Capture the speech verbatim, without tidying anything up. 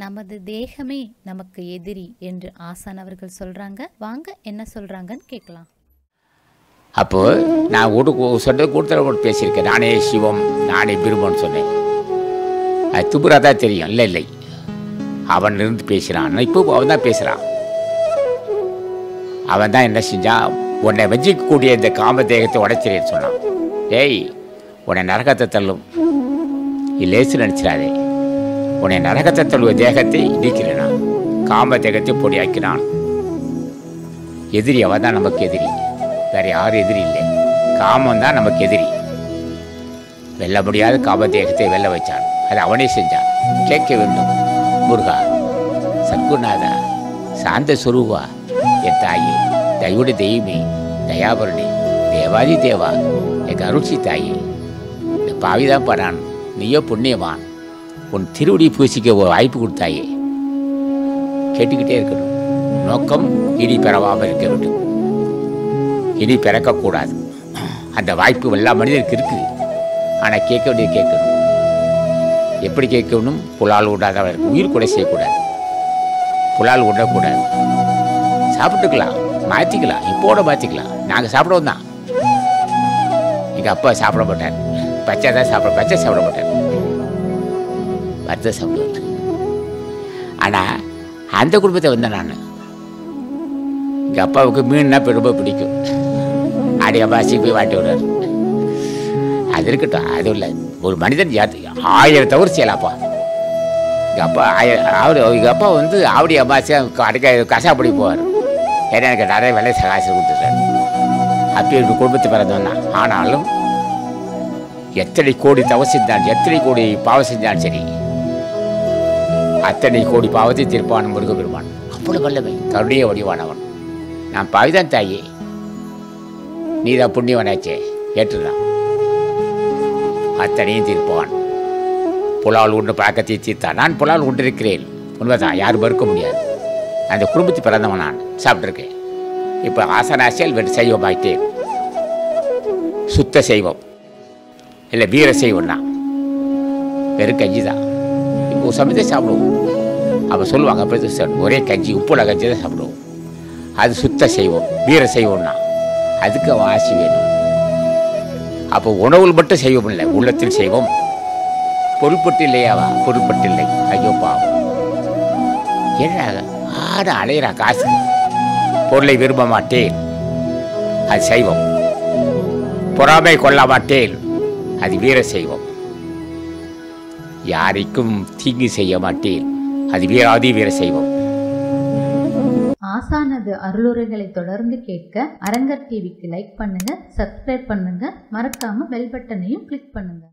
நமது தேகமே நமக்கு எதிரி என்று ஆசானவர்கள் சொல்றாங்க. வாங்க என்ன சொல்றாங்கன்னு கேட்கலாம். அப்போ நான் சொல்றது கூட்டத்தில் கூட பேசியிருக்கேன். நானே சிவம் நானே பிரம்மன்னு சொன்னேன். அது துபுரா தான் தெரியும். இல்லை இல்லை அவன் இருந்து பேசுகிறான். இப்போ அவன் தான் பேசுகிறான். அவன் தான் என்ன செஞ்சான், உன்னை வஞ்சிக்கக்கூடிய இந்த காம தேகத்தை உடைச்சிருன்னு சொன்னான். ஏய் உன்னை நரகத்தை தள்ளும், லேசு நினச்சிடாதே, உன்னை நரகத்தை தள்ளுவ தேகத்தை நீக்கிறான், காம தேகத்தை பொடியாக்கினான். எதிரி அவன் தான் நமக்கு எதிரி, வேற யாரும் எதிரி இல்லை, காமம் தான் நமக்கு எதிரி. வெல்ல முடியாத காம தேகத்தை வெல்ல வச்சான். அது அவனே செஞ்சான். கேட்க வேண்டும் முருகா, சத்குநாதா, சாந்த சுரூபா, என் தாயே, தயவுடைய தெய்வமே, தயாபரணி, தேவாதி தேவா, என் அருட்சி தாயே, இந்த பாவிதான் படான், நீயோ புண்ணியவான், உன் திருவடி பூசிக்க ஒரு வாய்ப்பு கொடுத்தாயே. கேட்டுக்கிட்டே இருக்கணும். நோக்கம் இனி பெறவாமல் இருக்க வேண்டும், இனி பிறக்கக்கூடாது. அந்த வாய்ப்பு எல்லா மனிதனுக்கு இருக்குது. ஆனால் கேட்க வேண்டியது கேட்கணும். எப்படி கேட்கணும்? புலால் விடாத உயிர் கூட செய்யக்கூடாது. புலால் விடக்கூடாது. சாப்பிட்டுக்கலாம், மாற்றிக்கலாம், இப்போட மாற்றிக்கலாம். நாங்கள் சாப்பிடவும் தான். எங்கள் அப்பா சாப்பிட மாட்டார், பச்சை தான் சாப்பிட, பச்சை சாப்பிட மாட்டார், பச்சை சாப்பிடுவார். ஆனால் அந்த குடும்பத்தை வந்தேன் நான். எங்கள் அப்பாவுக்கு மீன்னா ரொம்ப பிடிக்கும். அடைய வாசி போய் வாட்டி விடுறாரு. அது இருக்கட்டும், அதுவும் இல்லை. ஒரு மனிதன் ஆயிரம் தவறு செய்யலாம்ப்பா. எங்கள் அப்பா ஆய அவர் எங்கள் அப்பா வந்து ஆவடி அம்மாசியாக அடைக்க கசாப்படி போவார். ஏன்னா எனக்கு நிறைய வேலை காசு கொடுத்துருக்காரு. அப்படி ஒரு குடும்பத்தை பிறந்தவன் தான். ஆனாலும் எத்தனை கோடி தவறு செஞ்சாலும், எத்தனை கோடி பாவம் செஞ்சாலும் சரி, அத்தனை கோடி பாவத்தை தீர்ப்பான் முருக பெருமான். அவ்வளோ வல்லமை, கருடைய வடிவானவன். நான் பாவிதான் தாயே, நீ தான் புண்ணியவனாச்சே, ஏற்றுதான் அத்தனையும் தீர்ப்பான். புலால் உண்டு பழக்கத்தை தீர்த்தான். நான் புலால் உண்டிருக்கிறேன், உண்மைதான், யாரும் மறுக்க முடியாது. அந்த குடும்பத்து பிறந்தவன் நான், சாப்பிட்ருக்கேன். இப்போ ஆசனாசியால் வெற்றி சைவம் ஆகிட்டேன். சுத்த சைவம் இல்லை, வீர சைவம் தான், வெறும் கஞ்சி தான். இப்போ சமைத்து சாப்பிடுவோம். அப்போ சொல்லுவாங்க, அப்படி ஒரே கஞ்சி, உப்புள்ள கஞ்சி தான் சாப்பிடுவோம். அது சுத்த சைவம், வீர சைவம் தான். அதுக்கு அவன் ஆசி வேணும். அப்போ உணவில் மட்டும் செய்வோம் இல்லை, உள்ளத்தில் செய்வோம். பொருட்பட்டு இல்லையாவா? பொருட்பட்டு இல்லை. ஐயோ பாவம், என்ன ஆடு அலையிறா காசு, பொருளை விரும்ப மாட்டேன், அது செய்வோம். பொறாமை கொள்ள மாட்டேன், அது வீர செய்வோம். யாருக்கும் தீங்கு செய்ய மாட்டேன், அது வீராதி வீர செய்வோம். ஆசானது அருளுரைகளை தொடர்ந்து கேட்க அரங்கர் டிவிக்கு லைக் பண்ணுங்க, சப்ஸ்கிரைப் பண்ணுங்க, மறக்காம பெல் பட்டனையும் கிளிக் பண்ணுங்க.